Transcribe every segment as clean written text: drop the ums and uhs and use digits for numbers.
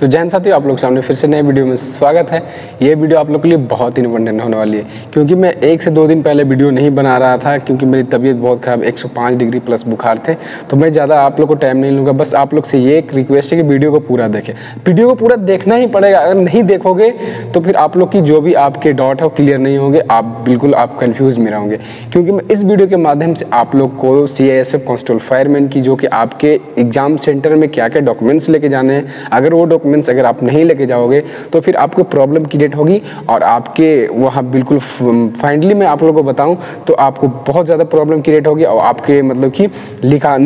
तो जैन साथियों, आप लोग सामने फिर से नए वीडियो में स्वागत है। ये वीडियो आप लोग के लिए बहुत ही इंपॉर्टेंट होने वाली है, क्योंकि मैं 1 से 2 दिन पहले वीडियो नहीं बना रहा था क्योंकि मेरी तबीयत बहुत ख़राब, 105 डिग्री प्लस बुखार थे। तो मैं ज़्यादा आप लोग को टाइम नहीं लूँगा, बस आप लोग से ये एक रिक्वेस्ट है कि वीडियो को पूरा देखें। वीडियो को पूरा देखना ही पड़ेगा, अगर नहीं देखोगे तो फिर आप लोग की जो भी आपके डाउट है वो क्लियर नहीं होंगे, आप बिल्कुल आप कन्फ्यूज़ में रहोगे। क्योंकि मैं इस वीडियो के माध्यम से आप लोग को CISF कांस्टेबल फायरमैन की जो कि आपके एग्जाम सेंटर में क्या क्या डॉक्यूमेंट्स लेके जाने हैं, अगर वो डॉक्यूमेंट्स अगर आप नहीं लेके जाओगे तो फिर आपको प्रॉब्लम क्रिएट होगी। और आपके वहाँ बिल्कुल फाइनली मैं आप लोगों को बताऊँ तो आपको बहुत ज़्यादा प्रॉब्लम क्रिएट होगी और आपके मतलब कि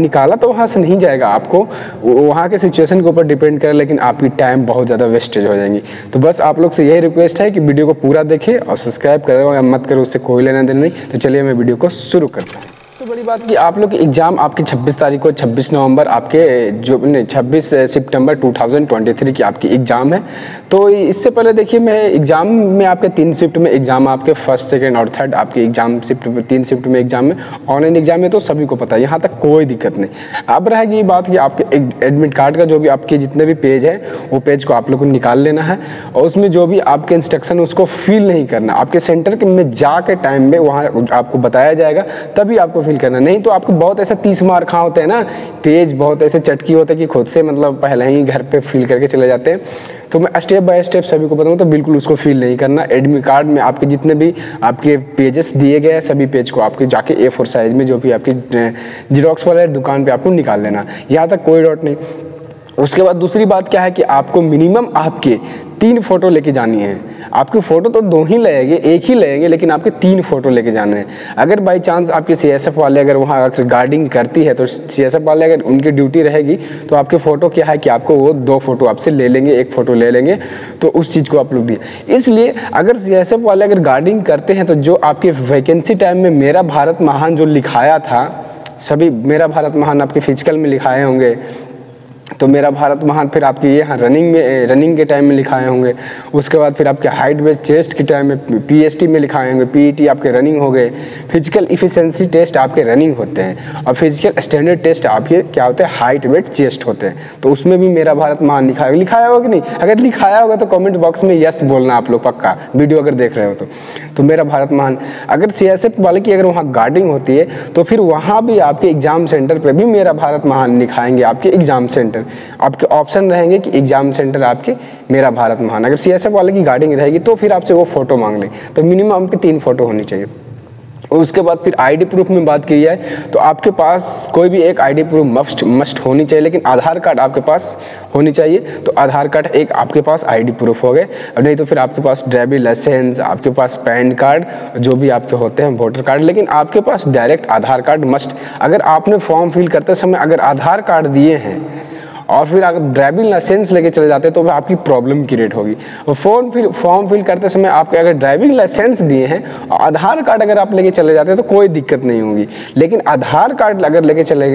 निकाला तो वहाँ से नहीं जाएगा, आपको वहाँ के सिचुएशन के ऊपर डिपेंड करे, लेकिन आपकी टाइम बहुत ज़्यादा वेस्टेज हो जाएंगी। तो बस आप लोग से यही रिक्वेस्ट है कि वीडियो को पूरा देखें और सब्सक्राइब करो या मत करो, उससे कोई लेना देना नहीं। तो चलिए मैं वीडियो को शुरू करता हूँ। तो बड़ी बात कि आप लोग एग्ज़ाम आपकी 26 तारीख को 26 नवंबर आपके जो 26 सितंबर 2023 की आपकी एग्ज़ाम है। तो इससे पहले देखिए, मैं एग्ज़ाम में आपके 3 शिफ्ट में एग्ज़ाम, आपके फर्स्ट सेकंड और थर्ड आपके एग्ज़ाम शिफ्ट 3 शिफ्ट में एग्ज़ाम है, ऑनलाइन एग्ज़ाम है, तो सभी को पता है, यहाँ तक कोई दिक्कत नहीं। अब रहेगी ये बात कि आपके एडमिट कार्ड का जो भी आपके जितने भी पेज है वो पेज को आप लोग को निकाल लेना है और उसमें जो भी आपके इंस्ट्रक्शन उसको फील नहीं करना, आपके सेंटर में जा के टाइम में वहाँ आपको बताया जाएगा तभी आपको करना, नहीं तो आपको बहुत ऐसा 30 मार खा होते हैं ना, तेज बहुत ऐसे चटकी होते हैं कि खुद से मतलब पहले ही घर पे फील करके चले जाते हैं। तो मैं स्टेप बाय स्टेप सभी को बताऊँ, तो बिल्कुल उसको फील नहीं करना। एडमिट कार्ड में आपके जितने भी आपके पेजेस दिए गए हैं सभी पेज को आपके जाके A4 साइज में जो भी आपकी जेरॉक्स वाले दुकान पर आपको निकाल लेना, यहाँ तक कोई डाउट नहीं। उसके बाद दूसरी बात क्या है कि आपको मिनिमम आपके 3 फोटो लेके जानी है। आपके फ़ोटो तो 2 ही लगेंगे, 1 ही लगेंगे, लेकिन आपके 3 फोटो लेके जाने हैं। अगर बाई चांस आपके CISF वाले अगर वहाँ गार्डिंग करती है तो CISF वाले अगर उनकी ड्यूटी रहेगी तो आपके फ़ोटो क्या है कि आपको वो 2 फोटो आपसे ले लेंगे, 1 फोटो ले लेंगे। तो उस चीज़ को आप लोग दिए, इसलिए अगर CISF वाले अगर गार्डिंग करते हैं तो जो आपके वैकेंसी टाइम में मेरा भारत महान जो लिखाया था, सभी मेरा भारत महान आपके फिजिकल में लिखाए होंगे, तो मेरा भारत महान फिर आपके यहाँ रनिंग के टाइम में लिखाए होंगे, उसके बाद फिर आपके हाइट वेट चेस्ट के टाइम में PST में लिखाए होंगे, PET आपके रनिंग हो गए, फिजिकल इफिशेंसी टेस्ट आपके रनिंग होते हैं और फिजिकल स्टैंडर्ड टेस्ट आपके क्या होते हैं, हाइट वेट चेस्ट होते हैं। तो उसमें भी मेरा भारत महान लिखाया होगा कि नहीं, अगर लिखाया होगा तो कॉमेंट बॉक्स में यस बोलना आप लोग पक्का, वीडियो अगर देख रहे हो तो मेरा भारत महान। अगर CISF वाले की अगर वहाँ गार्डिंग होती है तो फिर वहाँ भी आपके एग्ज़ाम सेंटर पर भी मेरा भारत महान लिखाएंगे, आपके एग्ज़ाम सेंटर आपके ऑप्शन रहेंगे कि एग्जाम सेंटर आपके मेरा भारत महान। अगर CISF वाले की गार्डिंग रहेगी तो फिर आपसे वो फोटो मांग लें, तो मिनिमम आपके 3 फोटो होनी चाहिए। और उसके बाद फिर ID प्रूफ में बात की जाए तो आपके पास कोई भी एक ID प्रूफ मस्ट होनी चाहिए, लेकिन आधार कार्ड आपके पास होनी चाहिए। तो आधार कार्ड एक आपके पास ID प्रूफ हो गए, और नहीं तो फिर आपके पास ड्राइविंग लाइसेंस, आपके पास पैन कार्ड जो भी आपके होते हैं, वोटर कार्ड, लेकिन आपके पास डायरेक्ट आधार कार्ड मस्ट। अगर आपने फॉर्म फिल करते समय अगर आधार कार्ड दिए हैं और फिर अगर ड्राइविंग लाइसेंस लेके चले जाते हैं तो आपकी प्रॉब्लम क्रिएट होगी। और फॉर्म फिल करते समय आपके अगर ड्राइविंग लाइसेंस दिए हैं और आधार कार्ड अगर आप लेके चले जाते हैं तो कोई दिक्कत नहीं होगी, लेकिन आधार कार्ड अगर लेके चले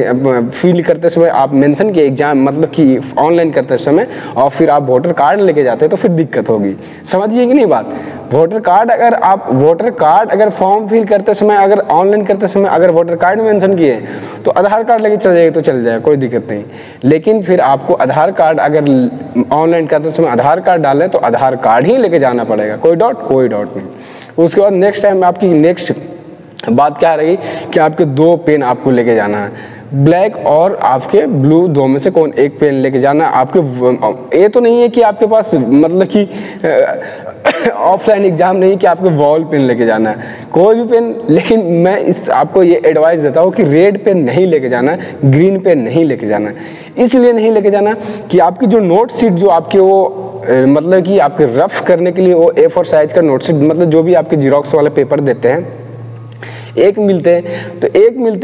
फिल करते समय आप मेंशन किए एग्जाम मतलब कि ऑनलाइन करते समय और फिर आप वोटर कार्ड लेके जाते हैं तो फिर दिक्कत होगी। समझिए कि नहीं बात, वोटर कार्ड अगर फॉर्म फिल करते समय अगर ऑनलाइन करते समय अगर वोटर कार्ड मेंशन किए तो आधार कार्ड लेके चले जाएगा तो चल जाएगा, कोई दिक्कत नहीं। लेकिन फिर आपको आधार कार्ड अगर ऑनलाइन करते समय आधार कार्ड डालें तो आधार कार्ड ही लेके जाना पड़ेगा, कोई डाउट नहीं। उसके बाद नेक्स्ट टाइम आपकी नेक्स्ट बात क्या रहेगी कि आपके 2 पेन आपको लेके जाना है, ब्लैक और आपके ब्लू, 2 में से कौन एक पेन लेके जाना। आपके ये तो नहीं है कि आपके पास मतलब कि ऑफलाइन एग्जाम नहीं कि आपको बॉल पेन लेके जाना है, कोई भी पेन, लेकिन मैं इस आपको ये एडवाइस देता हूँ कि रेड पेन नहीं लेके जाना है, ग्रीन पेन नहीं लेके जाना है। इसलिए नहीं लेके जाना कि आपकी जो नोट शीट जो आपके वो मतलब कि आपके रफ करने के लिए वो A4 साइज का नोट शीट मतलब जो भी आपके जीरोक्स वाले पेपर देते हैं, एक मिलते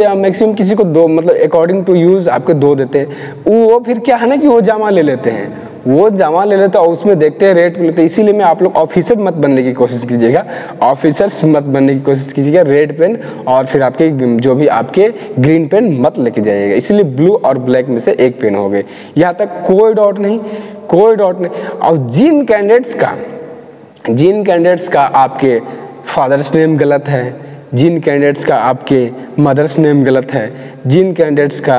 हैं मैक्सिमम, किसी को 2 मतलब अकॉर्डिंग टू यूज़ आपके 2 देते हैं। वो फिर क्या है ना कि वो जामा ले लेते हैं और उसमें देखते हैं रेड पे लेते हैं। इसीलिए मैं आप लोग ऑफिसर मत बनने की कोशिश कीजिएगा, ऑफिसर्स मत बनने की कोशिश कीजिएगा। रेड पेन और फिर आपके जो भी आपके ग्रीन पेन मत लेके जाइएगा, इसलिए ब्लू और ब्लैक में से एक पेन हो गए। यहाँ तक कोई डाउट नहीं। और जिन कैंडिडेट्स का आपके फादर्स नेम गलत है, जिन कैंडिडेट्स का आपके मदर्स नेम गलत है, जिन कैंडिडेट्स का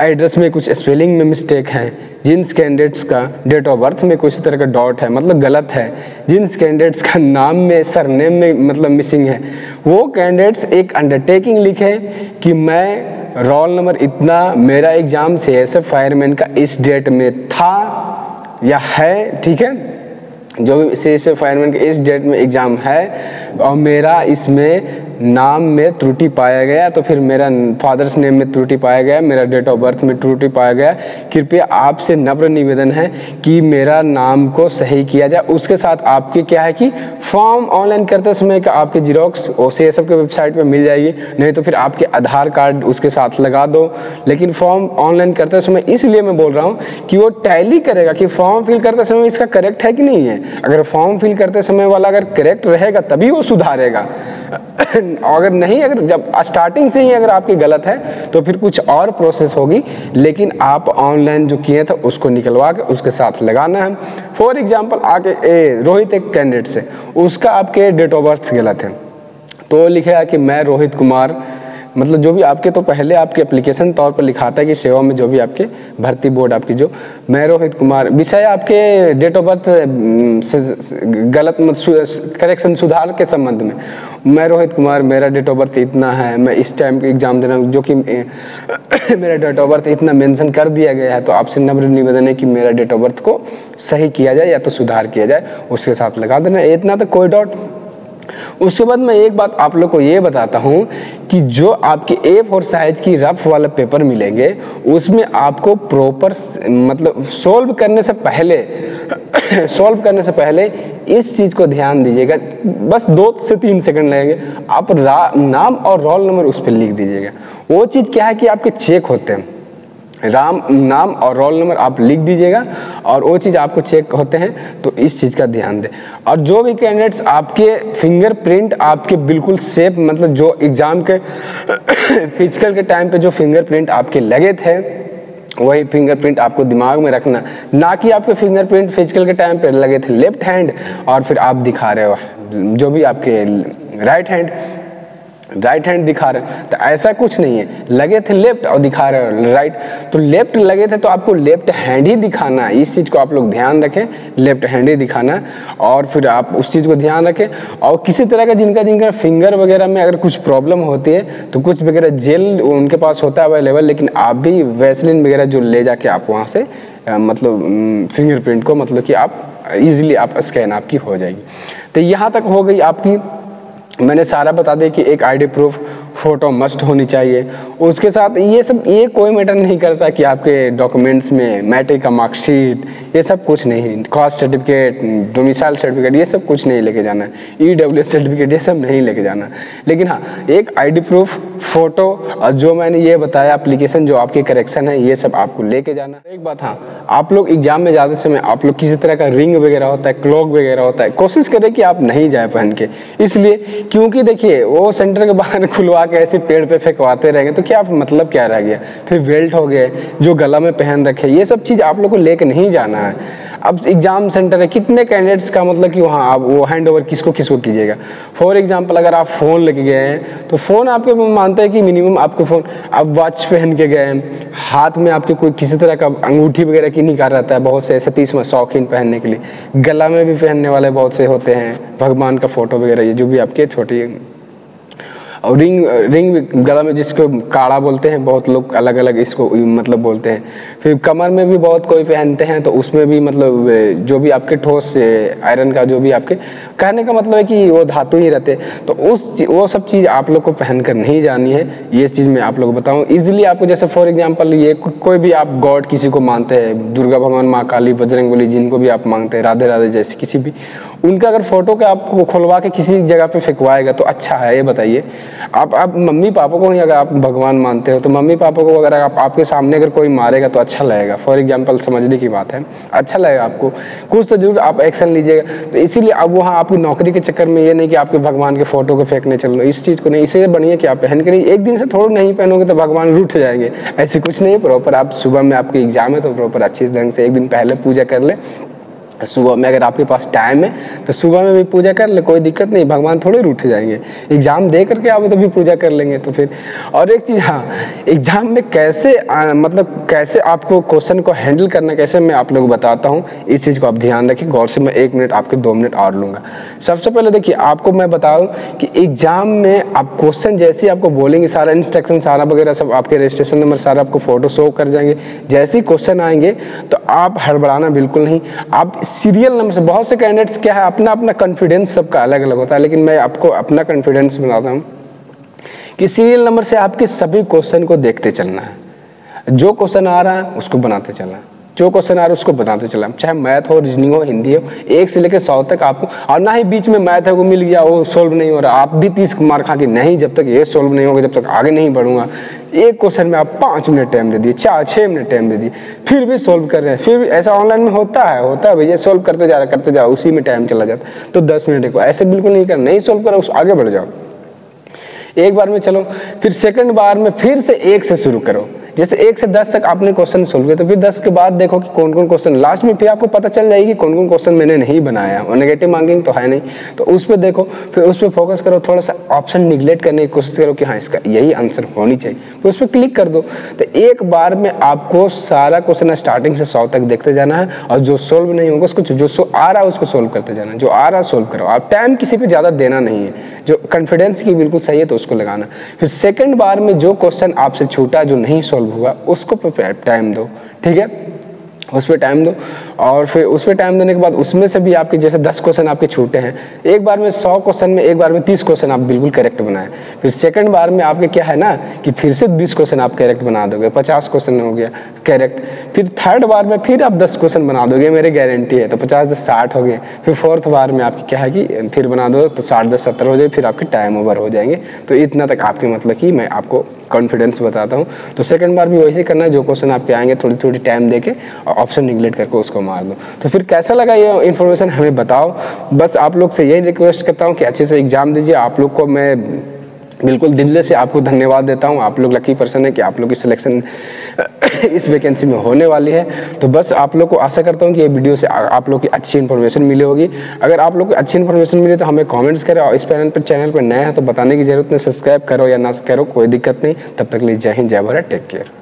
एड्रेस में कुछ स्पेलिंग में मिस्टेक है, जिन कैंडिडेट्स का डेट ऑफ बर्थ में कुछ तरह का डॉट है मतलब गलत है, जिन कैंडिडेट्स का नाम में सरनेम में मतलब मिसिंग है, वो कैंडिडेट्स एक अंडरटेकिंग लिखें कि मैं रोल नंबर इतना, मेरा एग्ज़ाम सीआईएसएफ फायरमैन का इस डेट में था या है, ठीक है, जो भी सीआईएसएफ फायरमैन के इस डेट में एग्ज़ाम है और मेरा इसमें नाम में त्रुटि पाया गया, तो फिर मेरा फादर्स नेम में त्रुटि पाया गया, मेरा डेट ऑफ बर्थ में त्रुटि पाया गया, कृपया आपसे नम्र निवेदन है कि मेरा नाम को सही किया जाए। उसके साथ आपके क्या है कि फॉर्म ऑनलाइन करते समय का आपके जीरोक्स सीआईएसएफ के वेबसाइट पे मिल जाएगी, नहीं तो फिर आपके आधार कार्ड उसके साथ लगा दो। लेकिन फॉर्म ऑनलाइन करते समय इसलिए मैं बोल रहा हूँ कि वो टैली करेगा कि फॉर्म फिल करते समय इसका करेक्ट है कि नहीं है। अगर फॉर्म फिल करते समय वाला अगर करेक्ट रहेगा तभी वो सुधारेगा, अगर नहीं, अगर जब स्टार्टिंग से ही अगर आपकी गलत है तो फिर कुछ और प्रोसेस होगी। लेकिन आप ऑनलाइन जो किए थे उसको निकलवा के उसके साथ लगाना है। फॉर एग्जांपल आके रोहित एक कैंडिडेट से, उसका आपके डेट ऑफ बर्थ गलत है, तो लिखेगा कि मैं रोहित कुमार, मतलब जो भी आपके, तो पहले आपके एप्लीकेशन तौर पर लिखा था कि सेवा में जो भी आपके भर्ती बोर्ड आपकी जो, मैं रोहित कुमार, विषय आपके डेट ऑफ बर्थ गलत करेक्शन सुधार के संबंध में, मैं रोहित कुमार, मेरा डेट ऑफ बर्थ इतना है, मैं इस टाइम के एग्ज़ाम देना, जो कि मेरा डेट ऑफ बर्थ इतना मेंशन कर दिया गया है, तो आपसे नम्र निवेदन है कि मेरा डेट ऑफ बर्थ को सही किया जाए या तो सुधार किया जाए, उसके साथ लगा देना इतना, तो कोई डाउट। उसके बाद मैं एक बात आप लोग को ये बताता हूँ कि जो आपके A4 साइज की रफ वाला पेपर मिलेंगे उसमें आपको प्रॉपर मतलब सोल्व करने से पहले इस चीज़ को ध्यान दीजिएगा, बस 2 से 3 सेकंड लगेंगे, आप नाम और रोल नंबर उस पर लिख दीजिएगा। वो चीज़ क्या है कि आपके चेक होते हैं, नाम और रोल नंबर आप लिख दीजिएगा और वो चीज़ आपको चेक होते हैं, तो इस चीज़ का ध्यान दें। और जो भी कैंडिडेट्स आपके फिंगरप्रिंट आपके बिल्कुल सेफ, मतलब जो एग्ज़ाम के फिजिकल के टाइम पे जो फिंगरप्रिंट आपके लगे थे वही फिंगरप्रिंट आपको दिमाग में रखना, ना कि आपके फिंगरप्रिंट फिजिकल के टाइम पे लगे थे लेफ्ट हैंड और फिर आप दिखा रहे हो जो भी आपके राइट हैंड दिखा रहे, तो ऐसा कुछ नहीं है, लगे थे लेफ्ट और दिखा रहे राइट, तो लेफ्ट लगे थे तो आपको लेफ्ट हैंड ही दिखाना, इस चीज़ को आप लोग ध्यान रखें, लेफ्ट हैंड ही दिखाना और फिर आप उस चीज़ को ध्यान रखें। और किसी तरह का जिनका फिंगर वगैरह में अगर कुछ प्रॉब्लम होती है तो कुछ वगैरह जेल उनके पास होता है अवेलेबल, लेकिन आप भी वैसलिन वगैरह जो ले जाके आप वहाँ से मतलब फिंगरप्रिंट को मतलब कि आप ईजिली आप स्कैन आपकी हो जाएगी। तो यहाँ तक हो गई आपकी, मैंने सारा बता दिया कि एक आईडी प्रूफ फ़ोटो मस्ट होनी चाहिए, उसके साथ ये सब, ये कोई मैटर नहीं करता कि आपके डॉक्यूमेंट्स में मैट्रिक का मार्कशीट, ये सब कुछ नहीं, कास्ट सर्टिफिकेट, डोमिसाइल सर्टिफिकेट, ये सब कुछ नहीं लेके जाना, ईडब्ल्यूएस सर्टिफिकेट, ये सब नहीं लेके जाना। लेकिन हाँ, एक आईडी प्रूफ, फ़ोटो और जो मैंने ये बताया एप्लीकेशन जो आपके करेक्शन है, ये सब आपको लेके जाना। एक बात हाँ, आप लोग एग्जाम में जाते समय आप लोग किसी तरह का रिंग वगैरह होता है, क्लॉक वगैरह होता है, कोशिश करें कि आप नहीं जाए पहन के, इसलिए क्योंकि देखिए वो सेंटर के बाहर खुलवा के ऐसे पेड़ पे फेंकवाते रहेंगे तो क्या मतलब क्या रह गया, फिर बेल्ट हो गए जो गला में पहन रखे, ये सब चीज़ आप लोग को लेके नहीं जाना है। अब एग्जाम सेंटर है, कितने कैंडिडेट्स का मतलब कि वहाँ आप वो हैंड ओवर किसको किसको कीजिएगा। फॉर एग्जांपल अगर आप फ़ोन लेके गए हैं तो फ़ोन आपके मानते हैं कि मिनिमम आपको फ़ोन, आप वॉच पहन के गए हैं, हाथ में आपके कोई किसी तरह का अंगूठी वगैरह की निकाल रहता है, बहुत से ऐसे 30 में शौकीन पहनने के लिए, गला में भी पहनने वाले बहुत से होते हैं, भगवान का फ़ोटो वगैरह, ये जो भी आपके छोटी और रिंग गला में जिसको काड़ा बोलते हैं, बहुत लोग अलग अलग इसको मतलब बोलते हैं। फिर कमर में भी बहुत कोई पहनते हैं, तो उसमें भी मतलब जो भी आपके ठोस आयरन का जो भी आपके, कहने का मतलब है कि वो धातु ही रहते हैं, तो वो सब चीज़ आप लोग को पहन कर नहीं जानी है, ये चीज़ मैं आप लोग को बताऊँ। ईजिली आपको जैसे फॉर एग्जाम्पल ये कोई भी आप गॉड किसी को मानते हैं, दुर्गा भगवान, माँ काली, बजरंगबली, जिनको भी आप मानते हैं, राधे राधे, जैसे किसी भी उनका अगर फोटो का आपको खुलवा के किसी जगह पे फेंकवाएगा तो अच्छा है, ये बताइए। आप मम्मी पापा को ही अगर आप भगवान मानते हो तो मम्मी पापा को अगर आपके सामने अगर कोई मारेगा तो अच्छा लगेगा, फॉर एग्जांपल, समझने की बात है, अच्छा लगेगा आपको, कुछ तो जरूर आप एक्शन लीजिएगा। तो इसीलिए अब वहाँ आपकी नौकरी के चक्कर में ये नहीं कि आपके भगवान के फोटो को फेंकने चल रहे, इस चीज़ को नहीं, इसलिए बढ़िया कि आप पहन के नहीं, एक दिन से थोड़ा नहीं पहनोगे तो भगवान रूठ जाएंगे, ऐसे कुछ नहीं, प्रॉपर आप सुबह में आपके एग्जाम है तो प्रॉपर अच्छे ढंग से एक दिन पहले पूजा कर ले, तो सुबह में अगर आपके पास टाइम है तो सुबह में भी पूजा कर ले, कोई दिक्कत नहीं, भगवान थोड़े रूठ जाएंगे। एग्ज़ाम दे करके आप तो भी पूजा कर लेंगे तो फिर। और एक चीज़, हाँ, एग्ज़ाम में कैसे मतलब कैसे आपको क्वेश्चन को हैंडल करना, कैसे मैं आप लोगों को बताता हूँ, इस चीज़ को आप ध्यान रखिए गौर से। मैं 1 मिनट आपके 2 मिनट और लूँगा। सबसे पहले देखिए, आपको मैं बताऊँ कि एग्ज़ाम में आप क्वेश्चन जैसे आपको बोलेंगे, सारा इंस्ट्रक्शन सारा वगैरह सब आपके रजिस्ट्रेशन नंबर सारा आपको फ़ोटो शो कर जाएंगे। जैसे ही क्वेश्चन आएंगे तो आप हड़बड़ाना बिल्कुल नहीं, आप सीरियल नंबर से। बहुत से कैंडिडेट्स क्या है, अपना अपना कॉन्फिडेंस सबका अलग अलग होता है, लेकिन मैं आपको अपना कॉन्फिडेंस बनाता हूँ कि सीरियल नंबर से आपके सभी क्वेश्चन को देखते चलना है। जो क्वेश्चन आ रहा है उसको बनाते चलना है, जो क्वेश्चन आ रहा है उसको बताते चला, चाहे मैथ हो, रीजनिंग हो, हिंदी हो, 1 से लेकर 100 तक आपको। और ना ही बीच में मैथ है वो मिल गया, वो सोल्व नहीं हो रहा, आप भी 30 मार्क खा के नहीं, जब तक ये सोल्व नहीं होगा जब तक आगे नहीं बढ़ूंगा। एक क्वेश्चन में आप 5 मिनट टाइम दे दिए, 4-6 मिनट टाइम दे दिए, फिर भी सोल्व कर रहे हैं। फिर ऐसा ऑनलाइन में होता है भैया, सोल्व करते जा रहा उसी में टाइम चला जाता। तो 10 मिनट को ऐसे बिल्कुल नहीं करना, नहीं सोल्व करो उसको आगे बढ़ जाओ एक बार में। चलो फिर सेकंड बार में फिर से 1 से शुरू करो। जैसे 1 से 10 तक आपने क्वेश्चन सोल्व किया, तो फिर 10 के बाद देखो कि कौन कौन क्वेश्चन लास्ट में, फिर आपको पता चल जाएगी कौन कौन क्वेश्चन मैंने नहीं बनाया। और नेगेटिव मार्किंग तो है नहीं, तो उस पर देखो, फिर उस पर फोकस करो, थोड़ा सा ऑप्शन निगलेक्ट करने की कोशिश करो कि हाँ इसका यही आंसर होनी चाहिए, फिर उस पर क्लिक कर दो। तो एक बार में आपको सारा क्वेश्चन स्टार्टिंग से 100 तक देखते जाना है, और जो सोल्व नहीं होगा उसको, जो आ रहा है उसको सोल्व करते जाना, जो आ रहा है सोल्व करो। आप टाइम किसी पर ज़्यादा देना नहीं है, जो कॉन्फिडेंस की बिल्कुल सही है तो उसको लगाना। फिर सेकेंड बार में जो क्वेश्चन आपसे छूटा, जो नहीं हुआ, उसको टाइम दो, ठीक है, उस पर टाइम दो। और फिर उस पर टाइम देने के बाद उसमें से भी आपके जैसे 10 क्वेश्चन आपके छूटे हैं, एक बार में 100 क्वेश्चन में, एक बार में 30 क्वेश्चन आप बिल्कुल करेक्ट बनाए। फिर सेकंड बार में आपके क्या है ना कि फिर से 20 क्वेश्चन आप करेक्ट बना दोगे, 50 क्वेश्चन हो गया करेक्ट। फिर थर्ड बार में फिर आप 10 क्वेश्चन बना दोगे, मेरी गारंटी है। तो 50-10-60 हो गए। फिर फोर्थ बार में आपकी क्या है कि फिर बना दो तो 60-10-70 हो जाए, फिर आपके टाइम ओवर हो जाएंगे। तो इतना तक आपके मतलब कि मैं आपको कॉन्फिडेंस बताता हूँ। तो सेकंड बार भी वैसे करना है, जो क्वेश्चन आपके आएंगे थोड़ी थोड़ी टाइम देके और ऑप्शन निगलेक्ट करके उसको मार दो। तो फिर कैसा लगा ये इन्फॉर्मेशन हमें बताओ। बस आप लोग से यही रिक्वेस्ट करता हूँ कि अच्छे से एग्ज़ाम दीजिए। आप लोग को मैं बिल्कुल दिल से आपको धन्यवाद देता हूँ। आप लोग लकी पर्सन है कि आप लोग की सिलेक्शन इस वैकेंसी में होने वाली है। तो बस आप लोग को आशा करता हूँ कि ये वीडियो से आप लोग की अच्छी इन्फॉर्मेशन मिली होगी। अगर आप लोग को अच्छी इन्फॉर्मेशन मिले तो हमें कमेंट्स करें, और इस चैनल पर नए हैं तो बताने की जरूरत नहीं, सब्सक्राइब करो या ना करो कोई दिक्कत नहीं। तब तक के लिए जय हिंद, जय भारत, टेक केयर।